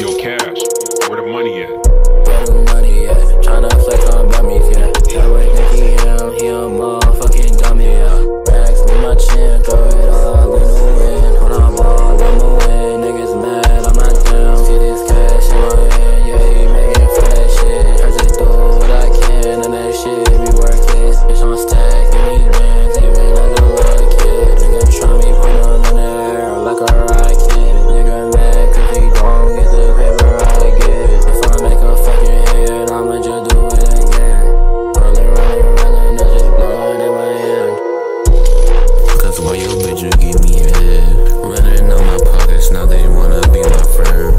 Yo, Cash, where the money at? Where the money at? Tryna flex on dummies, yeah. That way, Nicky, he a motherfucking dummy, yeah. Rags with my chin, throw it all in the wind. When I ball, I'ma win. Niggas mad, I'm not down. See this cash in my hand, yeah, he making fast shit. I just do what I can, and that shit be working. Bitch, I'm stacked in these bands, even like a little kid. Nigga try me, put on in the air, like a rocket. Nigga mad, cause he don't get the paper I get. If I make a fucking hit, I'ma just do it again. Rolling, I just blow it in my hand. Cause why you bitch, you give me a head. Running out my pockets, now they wanna be my friend.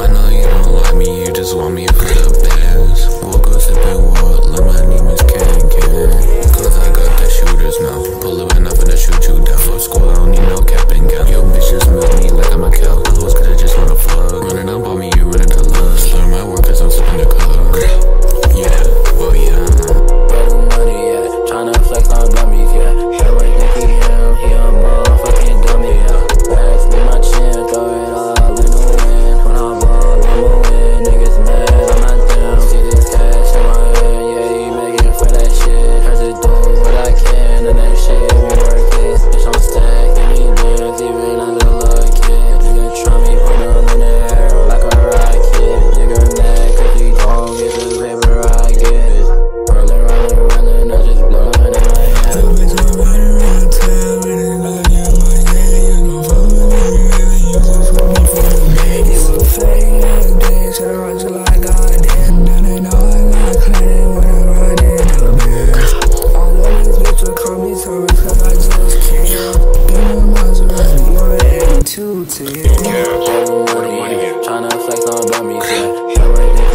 I know you don't like me, you just want me for the best. Woke up sipping water, like my name is Ken. Cause I got the shooters now, pull up and I'm finna shoot you down. Fuck school, I don't need no cap and gown. Yo bitches milk me like I'm a cow. Those cause I just wanna fuck. Running up on me, you running out love. Slur my work cause I'm sipping the cup. Yeah, well yeah. Where the money at? Tryna flex on dummies, yeah. That way Nicky, he a motherfucking dummy, yeah. Rags with my chin, throw it all in the wind. When I ball, I'ma win. Niggas mad, I'm not down. See this cash in my hand, yeah, he making for that shit. I just do what I can, and that shit be working. Bitch, I'm stacked in these bands, even like a little kid. Nigga try me, put him in the air, like a rocket. Nigga mad, cause he don't get the paper I get. Rolling, I just blow it in my hand. That bitch, I'm riding around town, really looking at my head. You gon' fuck with me, really, you gon' fuck me for a minute. You a fake ass bitch, should've run you like goddamn. Now they know I got credit when I'm riding in the bands. All of these bitches call me Thomas, cause I just can't. Been a Maserati, 182 to you. Where the money at? Tryna flex on dummies, yeah.